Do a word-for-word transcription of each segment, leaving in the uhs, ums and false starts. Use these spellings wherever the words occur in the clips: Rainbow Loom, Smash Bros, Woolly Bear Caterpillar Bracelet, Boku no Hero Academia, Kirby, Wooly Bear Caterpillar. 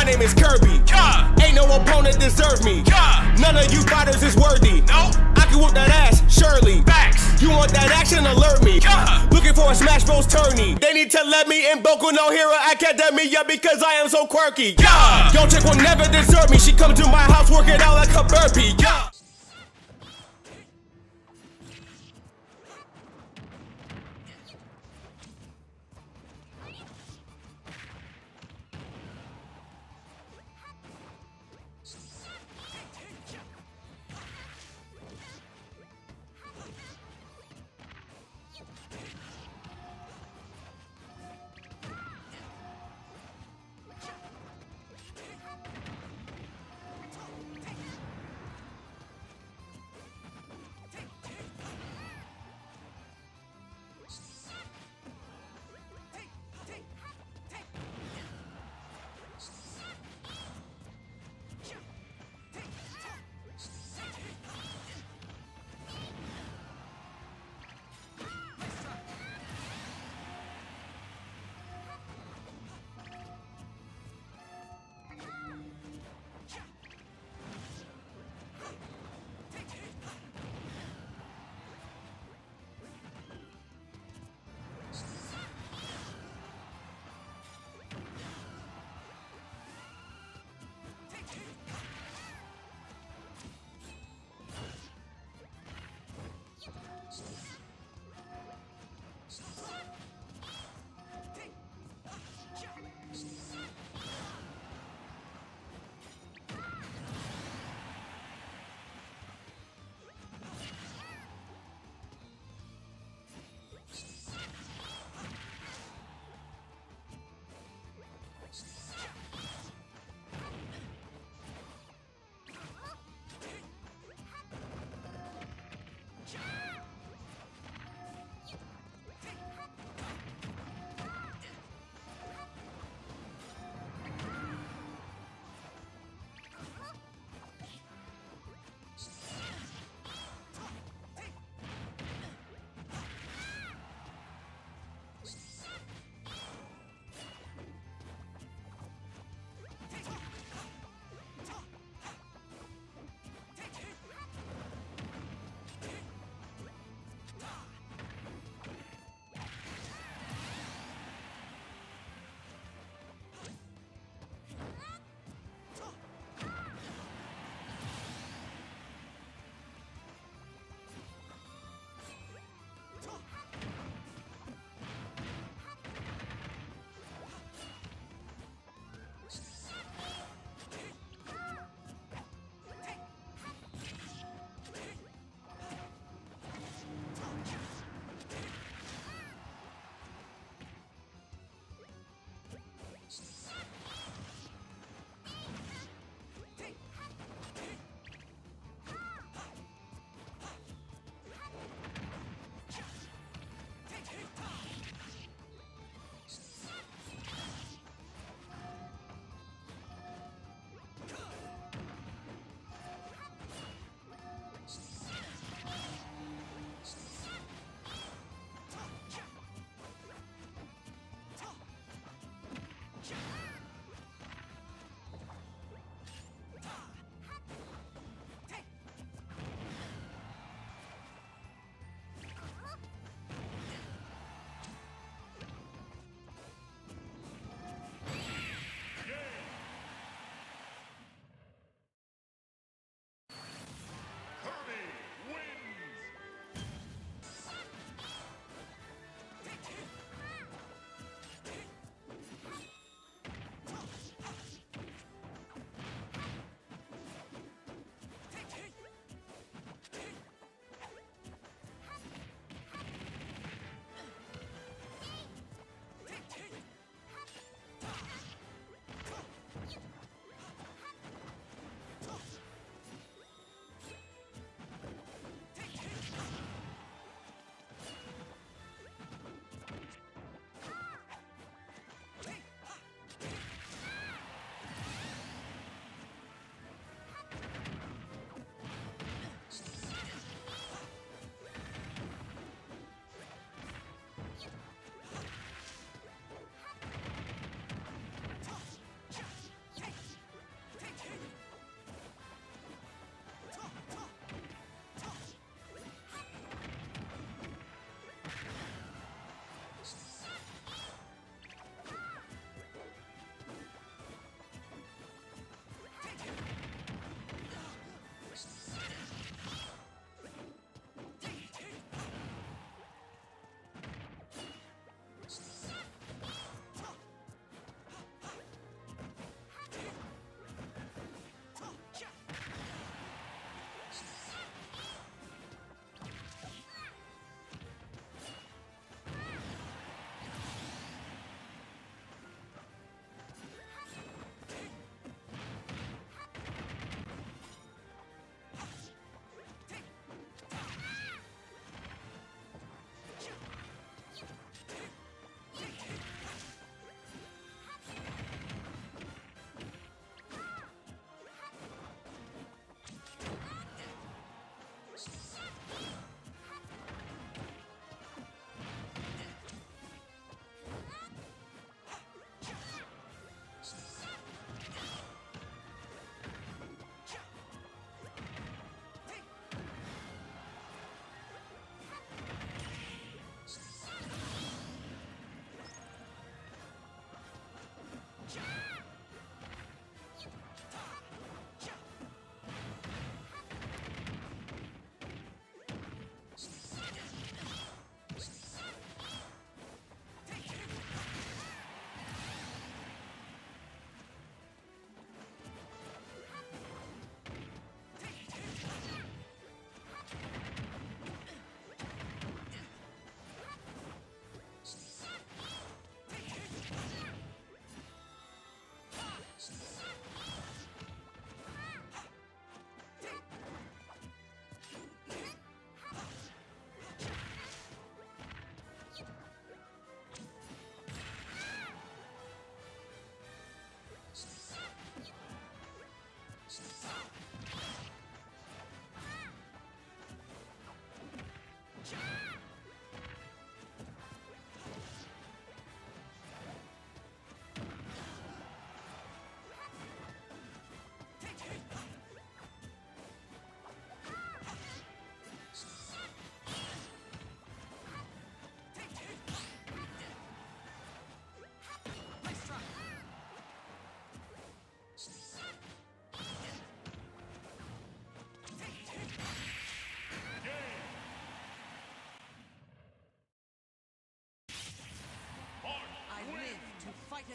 My name is Kirby. Yeah. Ain't no opponent deserves me. Yeah. None of you fighters is worthy. No. I can whoop that ass, surely. Facts. You want that action? Alert me. Yeah. Looking for a Smash Bros. Tourney. They need to let me in Boku no Hero Academia because I am so quirky. Yeah. Yo chick will never deserve me. She come to my house working out like a burpee. Yeah.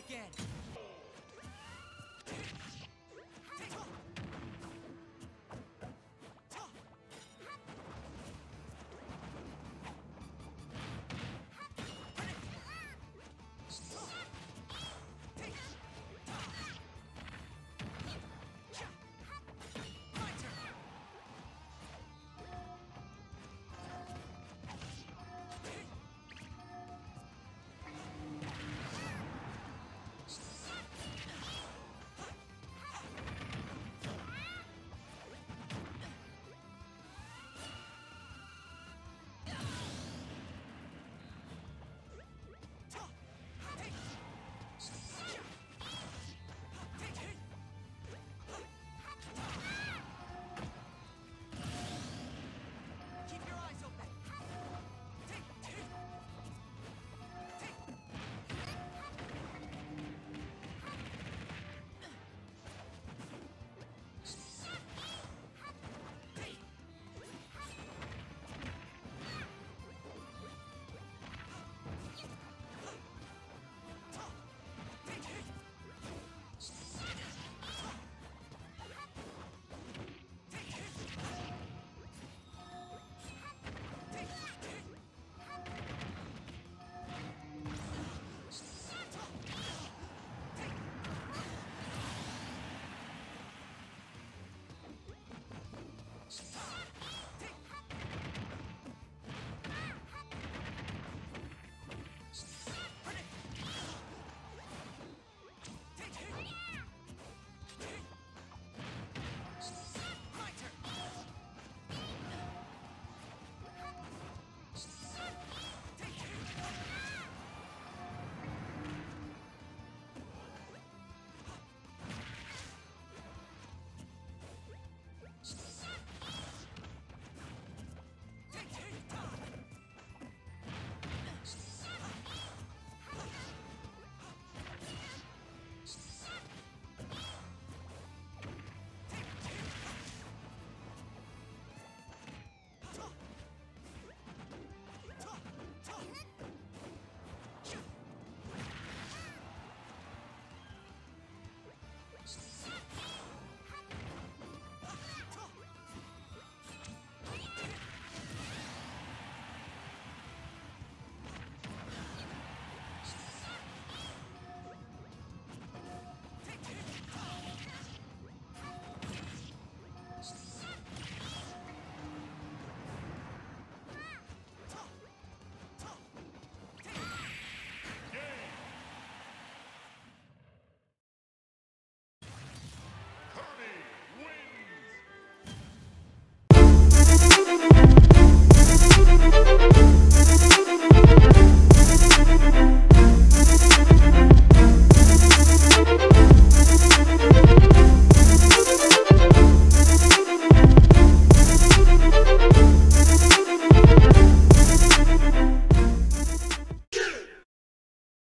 again.